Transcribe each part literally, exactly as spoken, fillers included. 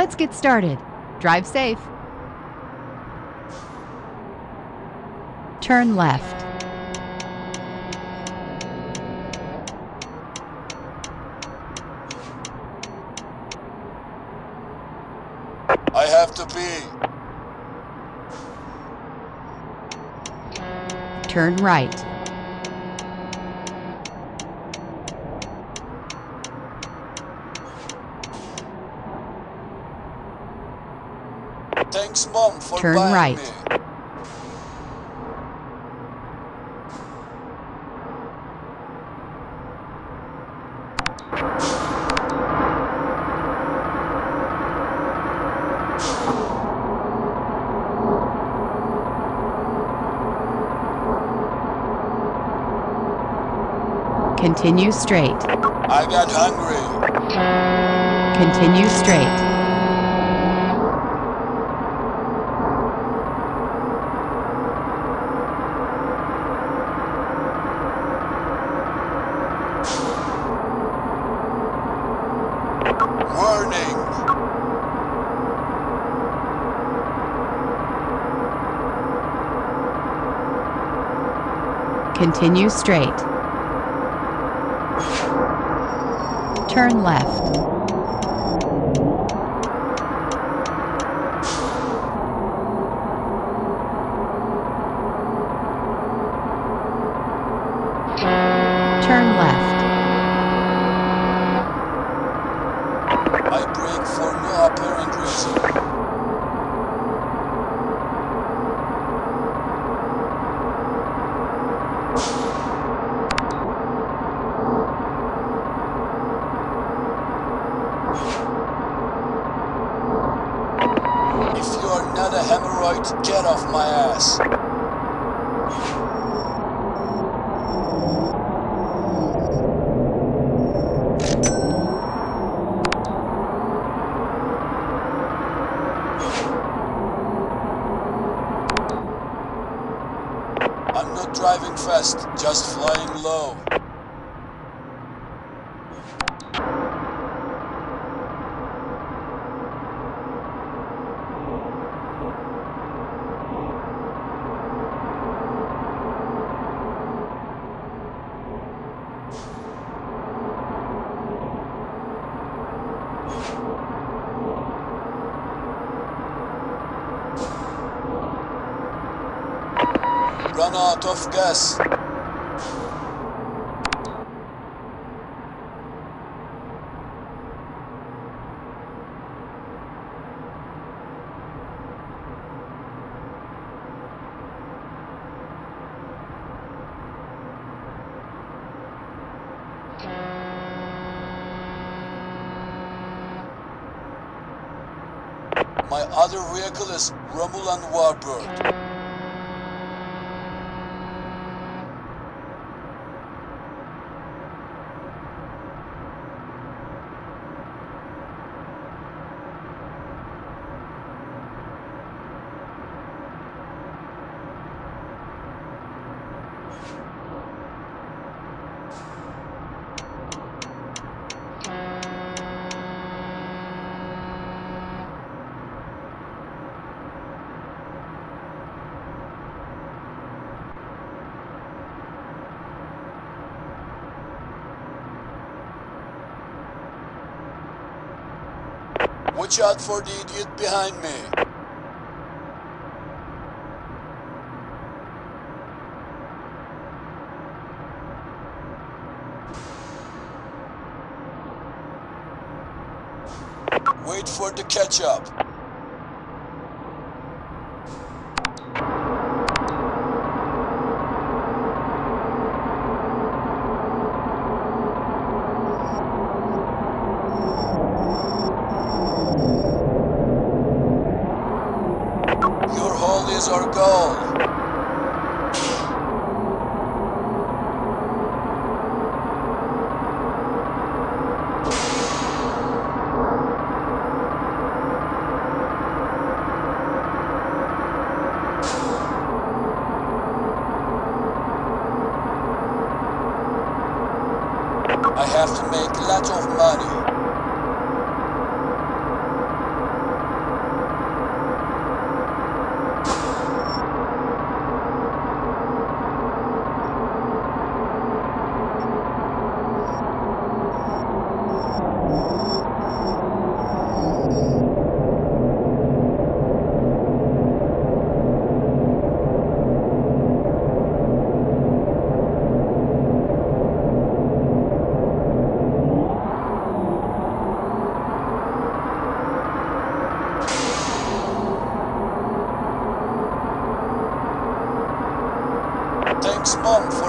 Let's get started. Drive safe. Turn left. I have to pee. Turn right. Thanks, Mom, for Turn buying right. Me. Continue straight. I got hungry. Continue straight. Continue straight. Turn left. Turn left. I brake for no apparent reason. Get off my ass. I'm not driving fast, just flying low. Run out of gas. My other vehicle is Romulan Warbird. Watch out for the idiot behind me. Wait for the catch-up. Is our goal. I have to make a lot of money.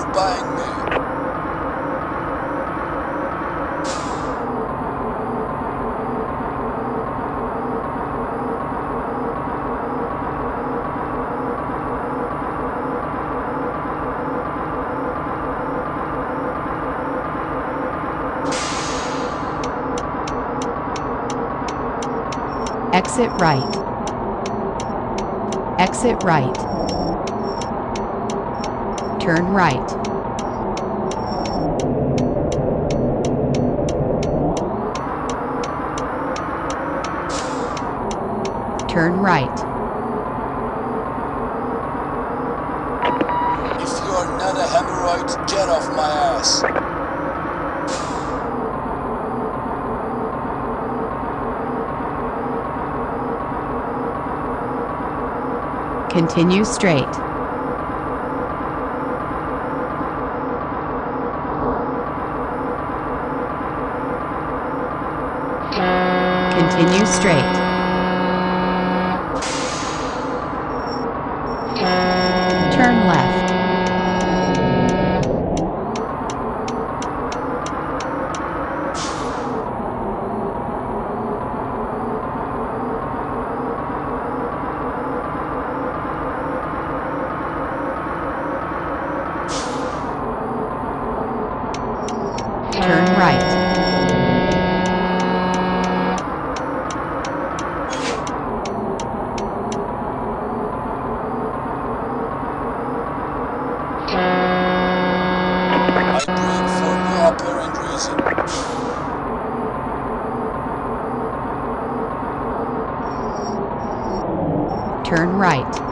you buying me? Exit right. Exit right. Turn right. Turn right. If you're not a hemorrhoid, get off my ass. Continue straight. Continue straight. Turn left. Turn right. I breathe for no apparent reason. Turn right.